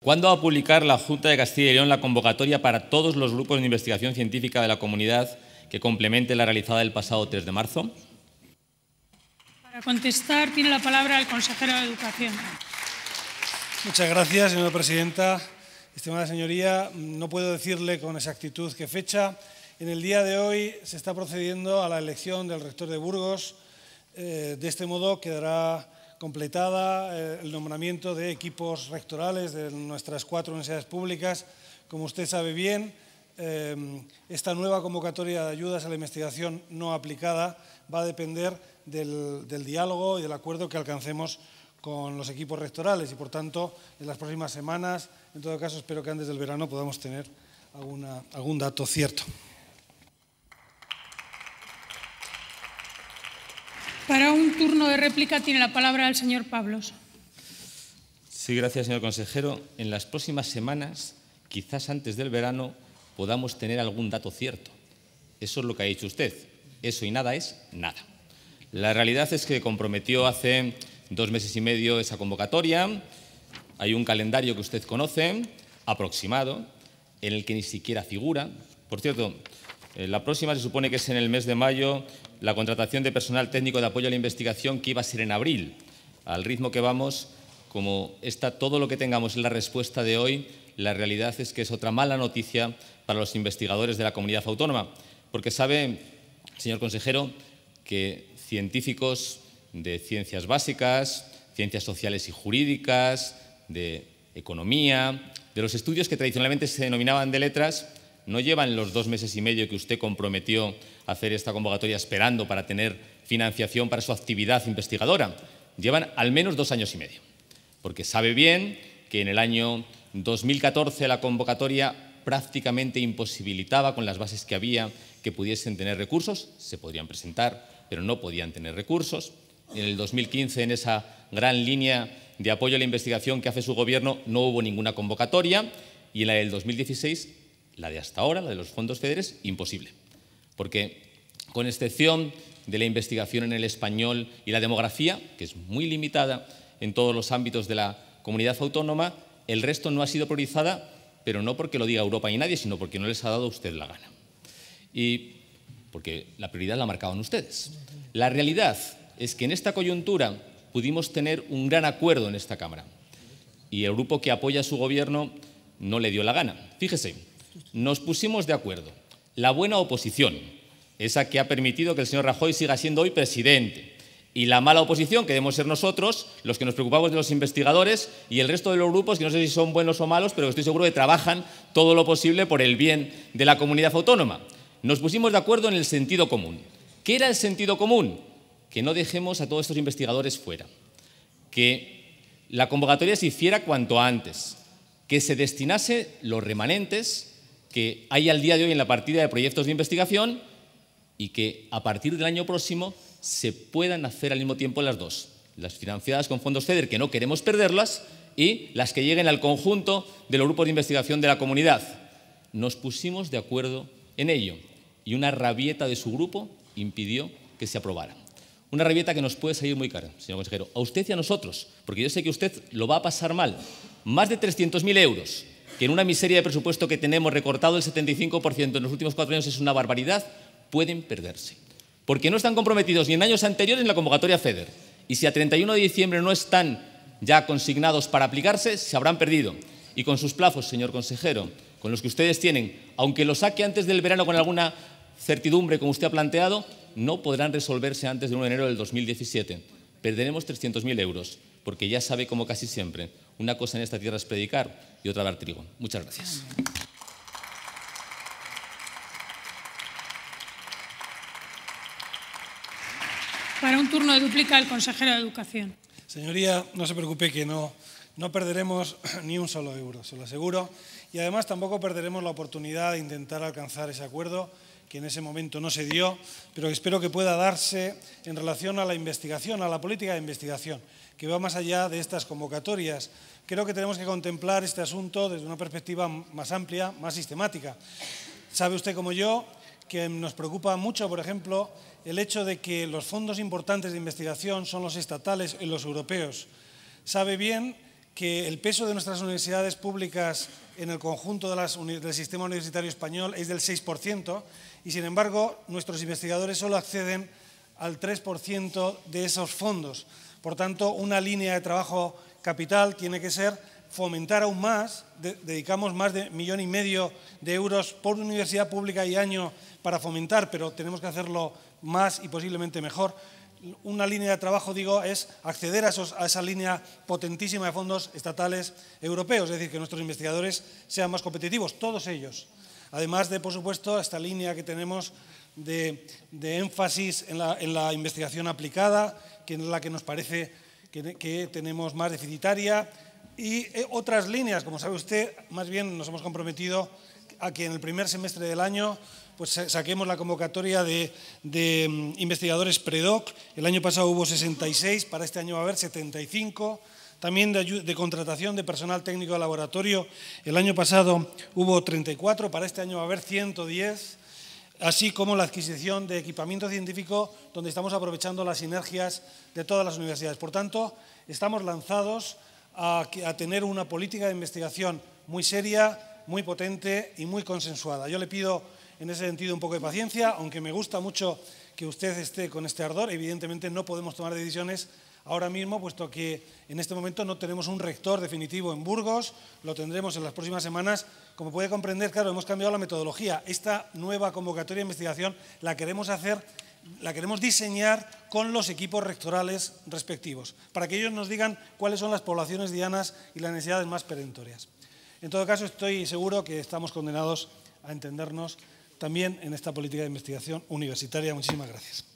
¿Cuándo va a publicar la Junta de Castilla y León la convocatoria para todos los grupos de investigación científica de la comunidad que complemente la realizada el pasado 3 de marzo? Para contestar tiene la palabra el consejero de Educación. Muchas gracias, señora presidenta. Estimada señoría, no puedo decirle con exactitud qué fecha. En el día de hoy se está procediendo a la elección del rector de Burgos. De este modo quedará completada el nombramiento de equipos rectorales de nuestras 4 universidades públicas. Como usted sabe bien, esta nueva convocatoria de ayudas a la investigación no aplicada va a depender del diálogo y del acuerdo que alcancemos con los equipos rectorales y, por tanto, en las próximas semanas, en todo caso, espero que antes del verano podamos tener algún dato cierto. Para un turno de réplica tiene la palabra el señor Pablos. Sí, gracias, señor consejero. En las próximas semanas, quizás antes del verano, podamos tener algún dato cierto. Eso es lo que ha dicho usted. Eso y nada es nada. La realidad es que comprometió hace 2 meses y medio esa convocatoria. Hay un calendario que usted conoce, aproximado, en el que ni siquiera figura. Por cierto, la próxima se supone que es en el mes de mayo la contratación de personal técnico de apoyo a la investigación que iba a ser en abril. Al ritmo que vamos, como está todo lo que tengamos en la respuesta de hoy, la realidad es que es otra mala noticia para los investigadores de la comunidad autónoma. Porque sabe, señor consejero, que científicos de ciencias básicas, ciencias sociales y jurídicas, de economía, de los estudios que tradicionalmente se denominaban de letras, no llevan los 2 meses y medio que usted comprometió a hacer esta convocatoria esperando para tener financiación para su actividad investigadora. Llevan al menos 2 años y medio, porque sabe bien que en el año 2014 la convocatoria prácticamente imposibilitaba, con las bases que había, que pudiesen tener recursos. Se podrían presentar, pero no podían tener recursos. En el 2015, en esa gran línea de apoyo a la investigación que hace su gobierno, no hubo ninguna convocatoria, y en la del 2016... la de hasta ahora, la de los fondos FEDER, imposible. Porque, con excepción de la investigación en el español y la demografía, que es muy limitada en todos los ámbitos de la comunidad autónoma, el resto no ha sido priorizada, pero no porque lo diga Europa ni nadie, sino porque no les ha dado a usted la gana. Y porque la prioridad la marcaban ustedes. La realidad es que en esta coyuntura pudimos tener un gran acuerdo en esta Cámara. Y el grupo que apoya a su gobierno no le dio la gana. Fíjese. Nos pusimos de acuerdo. La buena oposición, esa que ha permitido que el señor Rajoy siga siendo hoy presidente, y la mala oposición, que debemos ser nosotros, los que nos preocupamos de los investigadores y el resto de los grupos, que no sé si son buenos o malos, pero estoy seguro que trabajan todo lo posible por el bien de la comunidad autónoma. Nos pusimos de acuerdo en el sentido común. ¿Qué era el sentido común? Que no dejemos a todos estos investigadores fuera, que la convocatoria se hiciera cuanto antes, que se destinase los remanentes que hay al día de hoy en la partida de proyectos de investigación y que a partir del año próximo se puedan hacer al mismo tiempo las dos, las financiadas con fondos FEDER, que no queremos perderlas, y las que lleguen al conjunto de los grupos de investigación de la comunidad. Nos pusimos de acuerdo en ello y una rabieta de su grupo impidió que se aprobara. Una rabieta que nos puede salir muy cara, señor consejero, a usted y a nosotros, porque yo sé que usted lo va a pasar mal. Más de 300.000 euros. Que en una miseria de presupuesto que tenemos recortado el 75% en los últimos 4 años es una barbaridad, pueden perderse. Porque no están comprometidos ni en años anteriores en la convocatoria FEDER. Y si a 31 de diciembre no están ya consignados para aplicarse, se habrán perdido. Y con sus plazos, señor consejero, con los que ustedes tienen, aunque lo saque antes del verano con alguna certidumbre como usted ha planteado, no podrán resolverse antes del 1 de enero del 2017. Perderemos 300.000 euros, porque ya sabe, como casi siempre, una cosa en esta tierra es predicar y otra dar trigo. Muchas gracias. Para un turno de réplica, el consejero de Educación. Señoría, no se preocupe que no perderemos ni un solo euro, se lo aseguro. Y además tampoco perderemos la oportunidad de intentar alcanzar ese acuerdo que en ese momento no se dio, pero espero que pueda darse en relación a la investigación, a la política de investigación, que va más allá de estas convocatorias. Creo que tenemos que contemplar este asunto desde una perspectiva más amplia, más sistemática. Sabe usted como yo que nos preocupa mucho, por ejemplo, el hecho de que los fondos importantes de investigación son los estatales y los europeos. Sabe bien que el peso de nuestras universidades públicas en el conjunto del sistema universitario español es del 6% y, sin embargo, nuestros investigadores solo acceden al 3% de esos fondos. Por tanto, una línea de trabajo capital tiene que ser fomentar aún más, dedicamos más de 1,5 millones de euros por universidad pública y año para fomentar, pero tenemos que hacerlo más y posiblemente mejor. Una línea de trabajo, digo, es acceder a esa línea potentísima de fondos estatales europeos, es decir, que nuestros investigadores sean más competitivos, todos ellos. Además de, por supuesto, esta línea que tenemos de énfasis en la investigación aplicada, que es la que nos parece que tenemos más deficitaria, y otras líneas, como sabe usted, más bien nos hemos comprometido a que en el primer semestre del año pues saquemos la convocatoria de investigadores PREDOC. El año pasado hubo 66, para este año va a haber 75. También de contratación de personal técnico de laboratorio. El año pasado hubo 34, para este año va a haber 110. Así como la adquisición de equipamiento científico, donde estamos aprovechando las sinergias de todas las universidades. Por tanto, estamos lanzados a tener una política de investigación muy seria, muy potente y muy consensuada. Yo le pido, en ese sentido, un poco de paciencia, aunque me gusta mucho que usted esté con este ardor. Evidentemente no podemos tomar decisiones ahora mismo, puesto que en este momento no tenemos un rector definitivo en Burgos, lo tendremos en las próximas semanas. Como puede comprender, claro, hemos cambiado la metodología. Esta nueva convocatoria de investigación la queremos diseñar con los equipos rectorales respectivos, para que ellos nos digan cuáles son las poblaciones dianas y las necesidades más perentorias. En todo caso, estoy seguro que estamos condenados a entendernos también en esta política de investigación universitaria. Muchísimas gracias.